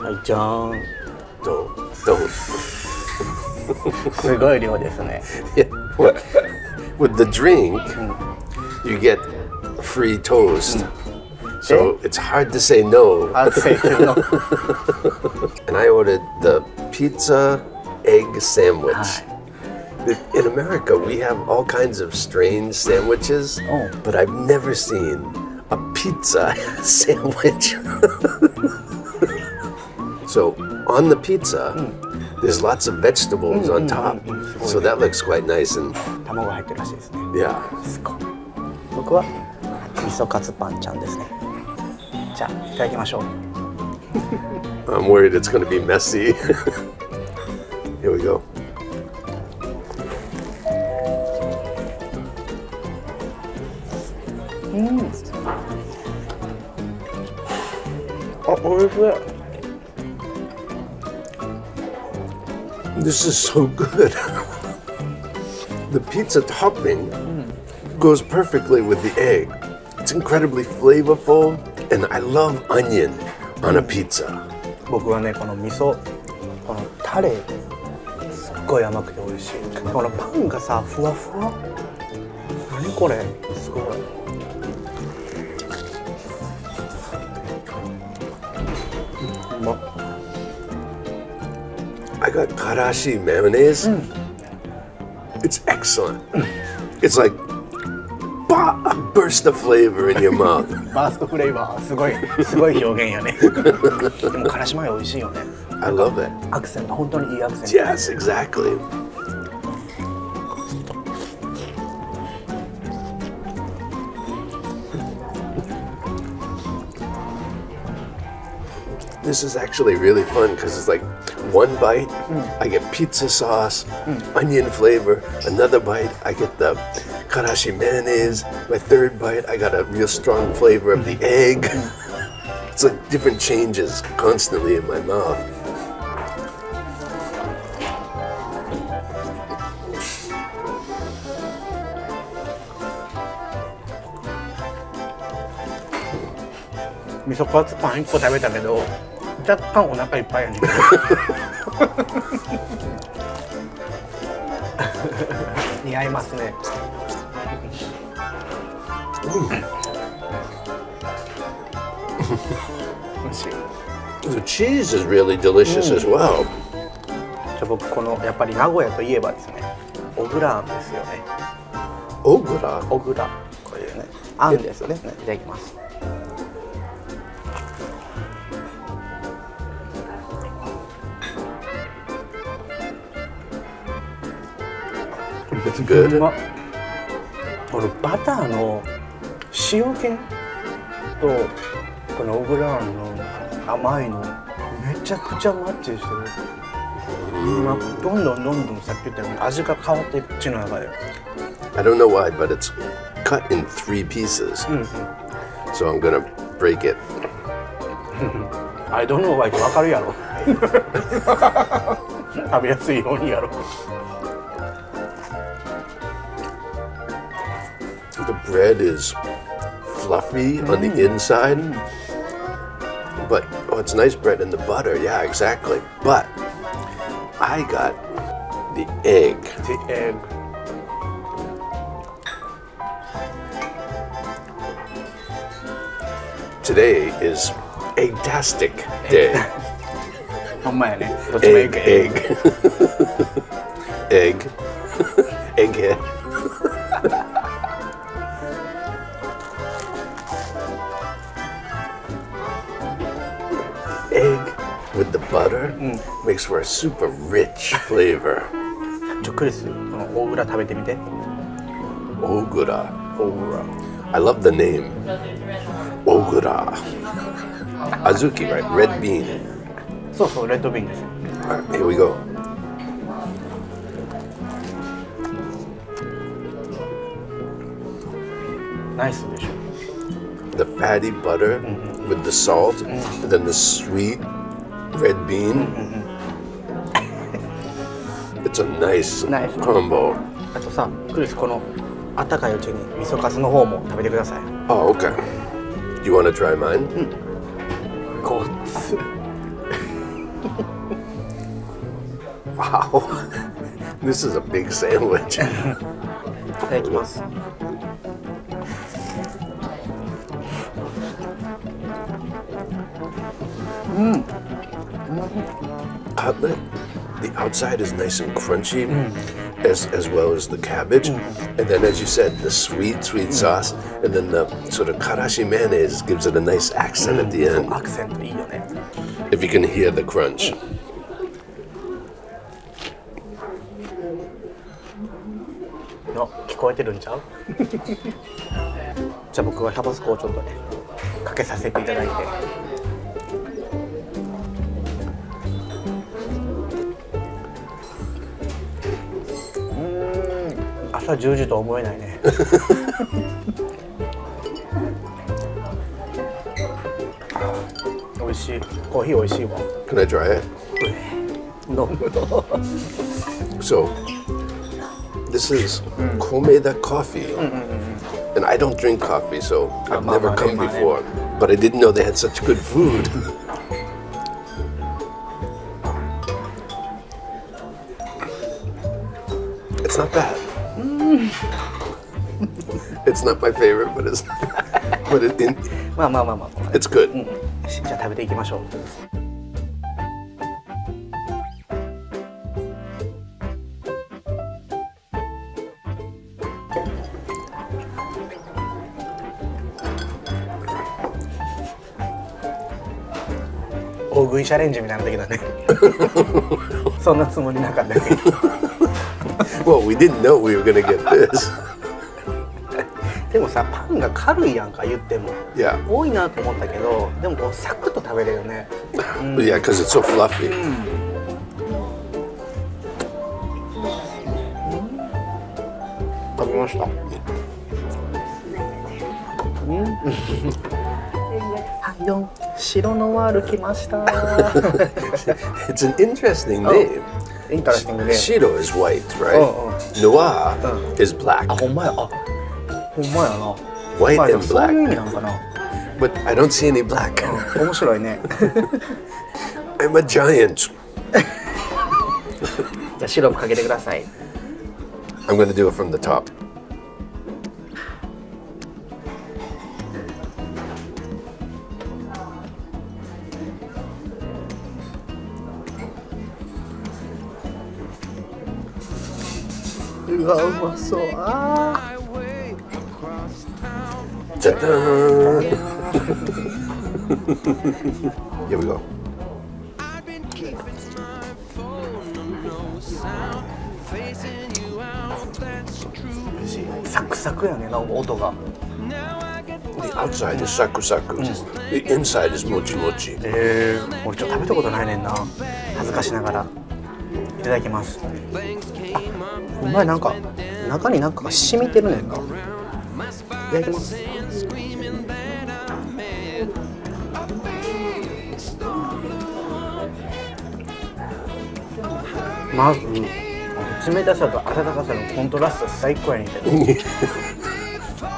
はい、じゃーん。どうすごい量ですね。いや、with the drink, you get free toast. So it's hard to say no. Hard to say no. And I ordered the pizza egg sandwich. In America, we have all kinds of strange sandwiches, but I've never seen a pizza sandwich. So on the pizza, there's lots of vegetables on top, so that looks quite nice. And yeah. 僕は味噌カツパンちゃんですね。じゃあいただきましょう。I'm worried it's going to be messy. Here we go. Oh, what is that?This is so good. The pizza topping goes perfectly with the egg. It's incredibly flavorful, and I love onion on a pizza. 僕はね、この味噌、このタレ、すっごい甘くて美味しい。このパンがさ、ふわふわ。何これ、すごい。うまっ。I got karashi mayonnaise. It's excellent. It's like a burst of flavor in your mouth. Burst of flavor, すごい表現よね。でもからしマヨ美味しいよね。I love that. アクセント、本当にいいアクセント。Yes, exactly. This is actually really fun because it's like one bite, I get pizza sauce, onion flavor. Another bite, I get the karashi mayonnaise. My third bite, I got a real strong flavor of the egg. It's like different changes constantly in my mouth. Miso katsu pan 1個食べたけど。若干お腹いっぱいやね。似合いますね。美味しい。The cheese is really delicious as well. じゃあ僕このやっぱり名古屋といえばですね、小倉あんですよね。小倉これね、あんですよね。いただきます。このバターの塩気とこの小倉あんの甘いのめちゃくちゃマッチしてる。今どんどんさっき言ったように味が変わっていく口の中で。I don't know why, but it's cut in 3 pieces. So I'm gonna break it. I don't know why って分かるやろ。食べやすいようにやろ。The bread is fluffy on the inside, but it's nice bread and the butter. Yeah, exactly. But I got the egg. The egg. Today is Eggtastic Day. Egghead. With the butter, makes for a super rich flavor. ちょっくりする。この大蔵食べてみて。大蔵。I love the name. 大蔵。Azuki, right? Red bean. そう、レッドビーンです。Here we go. ナイスでしょ。The fatty butter with the salt, and then the sweet.Red bean. It's a nice combo. あとさ、クリスこの温かいうちに味噌カツの方も食べてください。Oh, okay. Do you want to try mine? ごっつ。Wow, this is a big sandwich. いただきます。うん。Cutlet. The outside is nice and crunchy, as well as the cabbage, and then, as you said, the sweet sauce, and then the sort of karashi mayonnaise gives it a nice accent at the end. Accent, if you can hear the crunch. No, 聞こえてるんちゃう？じゃあ僕はタバスコをちょっとねかけさせていただいて。朝10時とは思えないね。美味しい。コーヒー美味しいわ。Can I try it? No. So, this is Komeda coffee, and I don't drink coffee, so I've never come before. But I didn't know they had such good food. まあまあまあまあ。It's good. じゃあ食べていきましょう。大食いチャレンジみたいな時だね。そんなつもりなかったけど。Well, we didn't know we were gonna get this. でもさ、パンが軽いやんか言っても。Yeah. 多いなと思ったけど、でもこうサクッと食べれるよね。Yeah, 'cause it's so fluffy. 食べました。はいどん、白のワール来ました。It's an interesting name. Interesting name. Shiro is white, right? Noir is black. あ、ほんまや。あ、ほんまやな。White and black. そういう意味なんかな。But I don't see any black. 面白いね。I'm a giant. じゃあシロップかけてください。I'm gonna do it from the top. うわ、うまそう。あー。じゃじゃーん。Here we go. サクサクやね、なんか音が。The outside is サクサク。The inside is もちもち。俺ちょっと食べたことないねんな。恥ずかしながら。いただきます。あ、うまい。なんか中になんかが染みてるねんな。いただきます。まず冷たさと温かさのコントラスト最高やねんけど。な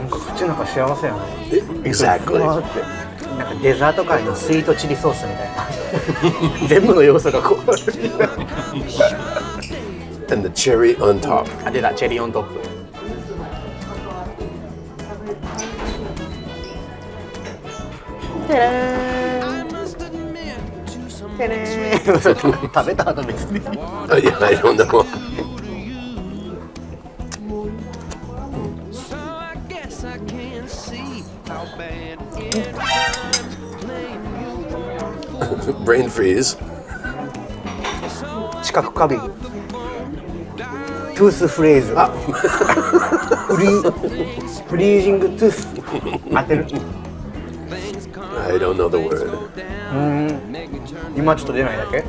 んか口の中幸せやね。Exactly。なんかデザート界のスイートチリソースみたいな。全部の要素がこう。And the cherry on top. あ、出た、チェリーオントップ。てれーん。てれーん。食べた後別に。いや、ないもんだもん。Brain freeze. 知覚過敏。トゥースフレーズ。あ、フリージングトゥース。当てる。I don't know the word. 今ちょっと出ないだけ？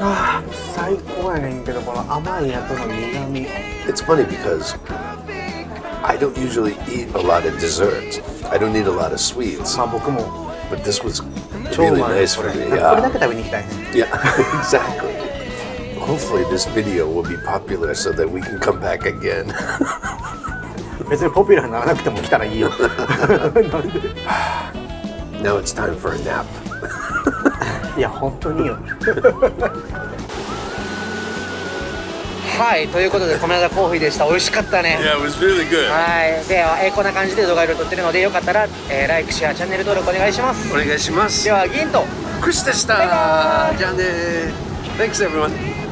あ、最高やねんけどこの甘いやつの苦味。It's funny because I don't usually eat a lot of desserts. I don't need a lot of sweets. まあ僕も。But this was really nice for me. これだけ食べに行きたい。Yeah, exactly. Hopefully this video will be popular so that we can come back again. 別にポピュラーにならなくても来たらいいよ。Now it's time for a nap. いや本当によ。はい、ということでKomeda coffeeでした。美味しかったね。Yeah, it was really good. はい、ではこんな感じで動画を撮ってるのでよかったら、like、シェア、チャンネル登録お願いします。お願いします。では銀とクシでした。バイバイ。じゃあね。Thanks everyone.